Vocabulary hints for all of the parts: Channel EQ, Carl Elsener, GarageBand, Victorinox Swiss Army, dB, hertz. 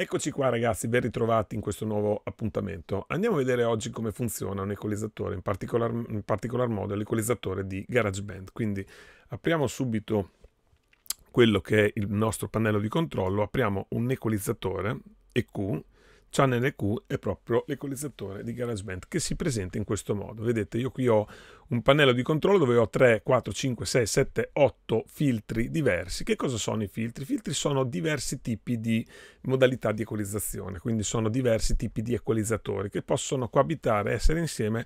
Eccoci qua ragazzi, ben ritrovati in questo nuovo appuntamento. Andiamo a vedere oggi come funziona un equalizzatore, in particolar modo l'equalizzatore di GarageBand. Quindi apriamo subito quello che è il nostro pannello di controllo, apriamo un equalizzatore EQ, Channel EQ è proprio l'equalizzatore di GarageBand che si presenta in questo modo. Vedete, io qui ho un pannello di controllo dove ho 3, 4, 5, 6, 7, 8 filtri diversi. Che cosa sono i filtri? I filtri sono diversi tipi di modalità di equalizzazione, quindi sono diversi tipi di equalizzatori che possono coabitare, essere insieme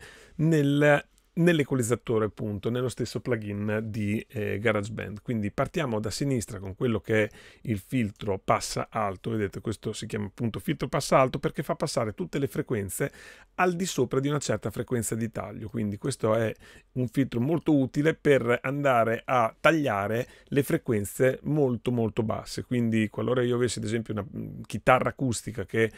nell'equalizzatore appunto, nello stesso plugin di GarageBand. Quindi partiamo da sinistra con quello che è il filtro passa alto. Vedete, questo si chiama appunto filtro passa alto perché fa passare tutte le frequenze al di sopra di una certa frequenza di taglio, quindi questo è un filtro molto utile per andare a tagliare le frequenze molto basse. Quindi qualora io avessi ad esempio una chitarra acustica che,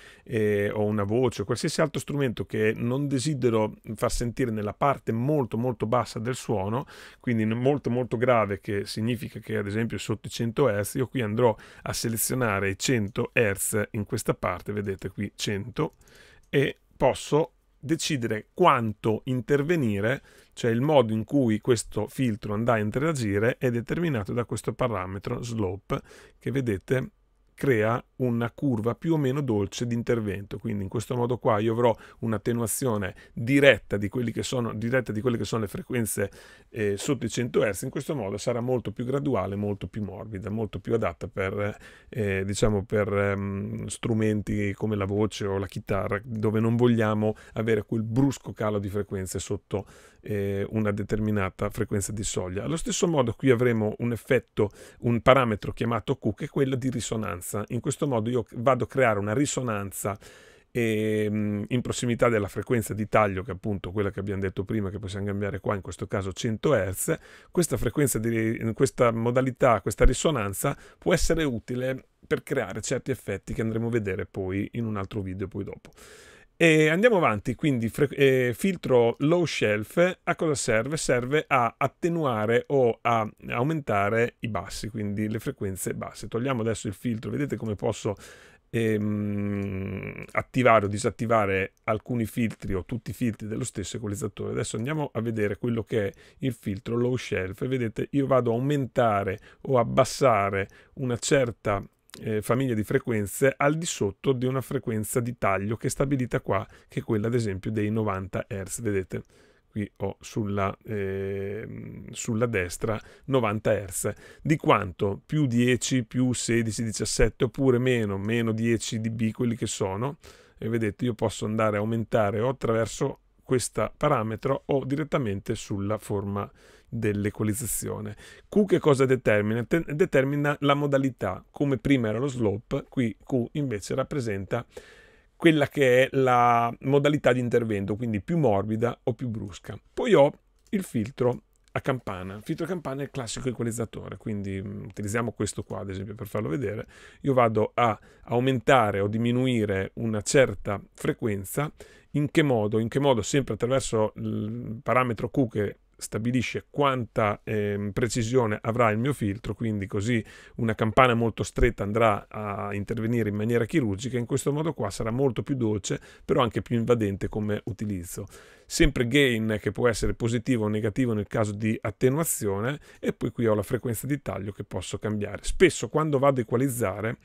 o una voce o qualsiasi altro strumento che non desidero far sentire nella parte molto bassa del suono, quindi molto grave, che significa che ad esempio sotto i 100 Hz, io qui andrò a selezionare i 100 Hz in questa parte, vedete qui 100, e posso decidere quanto intervenire, cioè il modo in cui questo filtro andrà a interagire è determinato da questo parametro slope che vedete crea una curva più o meno dolce di intervento. Quindi in questo modo qua io avrò un'attenuazione diretta di quelle che sono le frequenze sotto i 100 Hz. In questo modo sarà molto più graduale, molto più morbida, molto più adatta per strumenti come la voce o la chitarra, dove non vogliamo avere quel brusco calo di frequenze sotto una determinata frequenza di soglia. Allo stesso modo qui avremo un effetto, un parametro chiamato Q, che è quello di risonanza. In questo modo io vado a creare una risonanza in prossimità della frequenza di taglio, che appunto quella che abbiamo detto prima, che possiamo cambiare qua, in questo caso 100 Hz. Questa frequenza di questa modalità, questa risonanza può essere utile per creare certi effetti che andremo a vedere poi in un altro video poi dopo. E andiamo avanti, quindi filtro low shelf a cosa serve? Serve a attenuare o a aumentare i bassi, quindi le frequenze basse. Togliamo adesso il filtro, vedete come posso attivare o disattivare alcuni filtri o tutti i filtri dello stesso equalizzatore. Adesso andiamo a vedere quello che è il filtro low shelf. Vedete, io vado a aumentare o abbassare una certa famiglia di frequenze al di sotto di una frequenza di taglio che è stabilita qua, che è quella ad esempio dei 90 Hz. Vedete, qui ho sulla destra 90 Hz. Di quanto? Più 10, più 16, 17 oppure meno 10 dB, quelli che sono. E vedete, io posso andare a aumentare o attraverso questo parametro o direttamente sulla forma dell'equalizzazione. Q che cosa determina? Determina la modalità. Come prima era lo slope, qui Q invece rappresenta quella che è la modalità di intervento, quindi più morbida o più brusca. Poi ho il filtro a campana. Il filtro a campana è il classico equalizzatore, quindi utilizziamo questo qua ad esempio per farlo vedere. Io vado a aumentare o diminuire una certa frequenza. In che modo? In che modo? Sempre attraverso il parametro Q che stabilisce quanta precisione avrà il mio filtro, quindi così una campana molto stretta andrà a intervenire in maniera chirurgica. In questo modo qua sarà molto più dolce, però anche più invadente come utilizzo. Sempre gain che può essere positivo o negativo nel caso di attenuazione, e poi qui ho la frequenza di taglio che posso cambiare. Spesso quando vado a equalizzare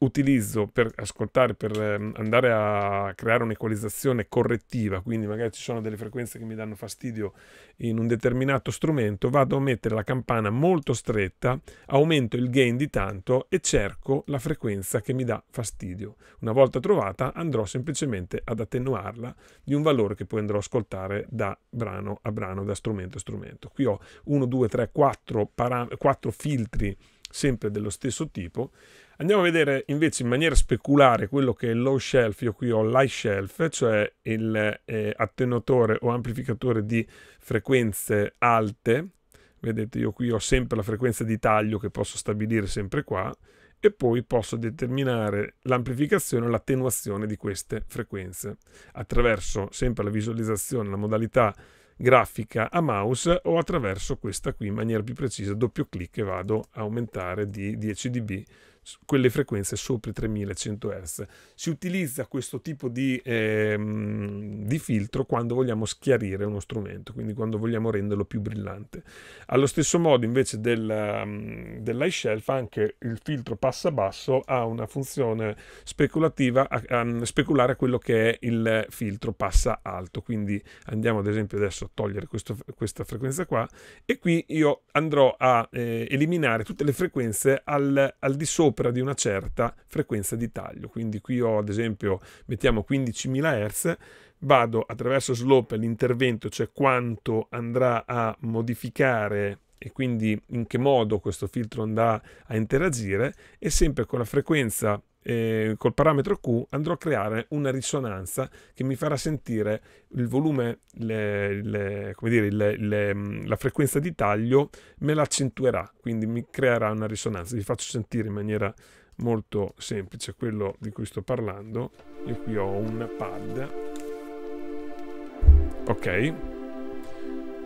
utilizzo per ascoltare, per andare a creare un'equalizzazione correttiva, quindi magari ci sono delle frequenze che mi danno fastidio in un determinato strumento, vado a mettere la campana molto stretta, aumento il gain di tanto e cerco la frequenza che mi dà fastidio. Una volta trovata andrò semplicemente ad attenuarla di un valore che poi andrò a ascoltare da brano a brano, da strumento a strumento. Qui ho 1, 2, 3, 4 filtri sempre dello stesso tipo. Andiamo a vedere invece in maniera speculare quello che è il low shelf. Io qui ho l'high shelf, cioè l'attenuatore o amplificatore di frequenze alte. Vedete, io qui ho sempre la frequenza di taglio che posso stabilire sempre qua, e poi posso determinare l'amplificazione o l'attenuazione di queste frequenze attraverso sempre la visualizzazione, la modalità grafica a mouse, o attraverso questa qui in maniera più precisa, doppio clic, e vado a aumentare di 10 dB quelle frequenze sopra i 3100 Hz. Si utilizza questo tipo di filtro quando vogliamo schiarire uno strumento, quindi quando vogliamo renderlo più brillante. Allo stesso modo invece dell'high shelf, anche il filtro passa basso ha una funzione speculativa, speculare a quello che è il filtro passa alto. Quindi andiamo ad esempio adesso a togliere questa frequenza qua, e qui io andrò a eliminare tutte le frequenze al di sopra di una certa frequenza di taglio. Quindi qui ho ad esempio, mettiamo 15.000 Hz, vado attraverso slope all'intervento, cioè quanto andrà a modificare e quindi in che modo questo filtro andrà a interagire, e sempre con la frequenza col parametro Q andrò a creare una risonanza che mi farà sentire il volume, la frequenza di taglio me la accentuerà, quindi mi creerà una risonanza. Vi faccio sentire in maniera molto semplice quello di cui sto parlando. Io qui ho un pad, ok,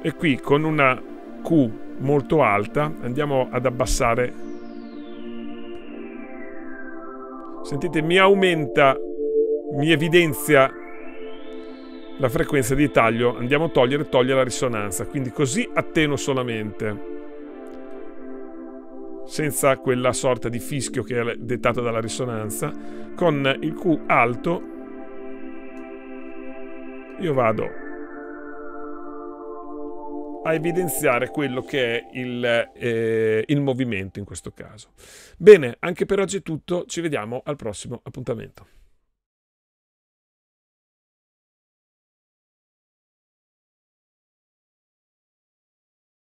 e qui con una Q molto alta andiamo ad abbassare. Sentite, mi aumenta, mi evidenzia la frequenza di taglio. Andiamo a togliere la risonanza. Quindi così attenuo solamente, senza quella sorta di fischio che è dettato dalla risonanza. Con il Q alto io vado a evidenziare quello che è il movimento in questo caso. Bene, anche per oggi è tutto, ci vediamo al prossimo appuntamento.